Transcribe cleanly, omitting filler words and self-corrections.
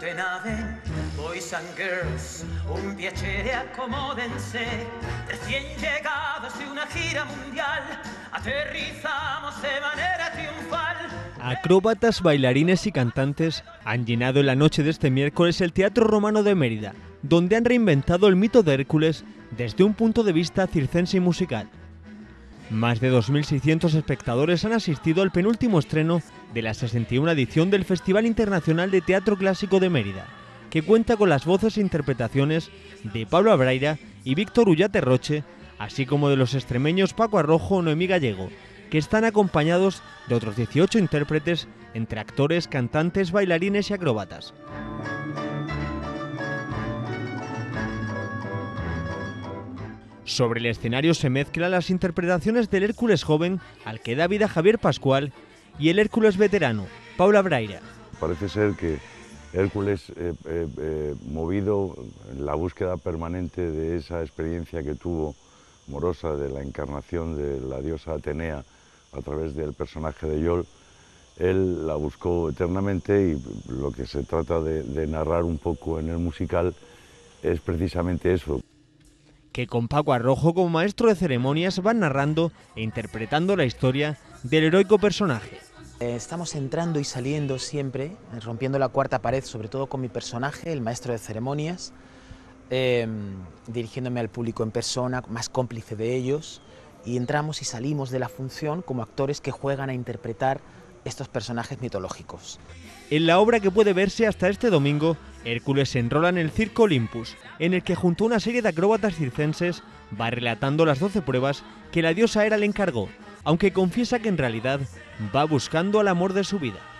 Guten Abend, boys and girls, un piacere, acomódense. Recién llegados de una gira mundial, aterrizamos de manera triunfal. Acróbatas, bailarines y cantantes han llenado en la noche de este miércoles el Teatro Romano de Mérida, donde han reinventado el mito de Hércules desde un punto de vista circense y musical. Más de 2.600 espectadores han asistido al penúltimo estreno de la 61ª edición del Festival Internacional de Teatro Clásico de Mérida, que cuenta con las voces e interpretaciones de Pablo Abraira y Víctor Ullate Roche, así como de los extremeños Paco Arrojo o Noemí Gallego, que están acompañados de otros 18 intérpretes, entre actores, cantantes, bailarines y acróbatas. Sobre el escenario se mezclan las interpretaciones del Hércules joven, al que da vida Javier Pascual, y el Hércules veterano, Pablo Abraira. Parece ser que Hércules, movido en la búsqueda permanente de esa experiencia que tuvo Morosa, de la encarnación de la diosa Atenea a través del personaje de Yol, él la buscó eternamente, y lo que se trata de narrar un poco en el musical es precisamente eso. Que con Paco Arrojo como maestro de ceremonias van narrando e interpretando la historia del heroico personaje. Estamos entrando y saliendo siempre, rompiendo la cuarta pared, sobre todo con mi personaje, el maestro de ceremonias, dirigiéndome al público en persona, más cómplice de ellos, y entramos y salimos de la función como actores que juegan a interpretar estos personajes mitológicos. En la obra, que puede verse hasta este domingo, Hércules se enrola en el Circo Olympus, en el que junto a una serie de acróbatas circenses va relatando las 12 pruebas que la diosa Hera le encargó, aunque confiesa que en realidad va buscando al amor de su vida.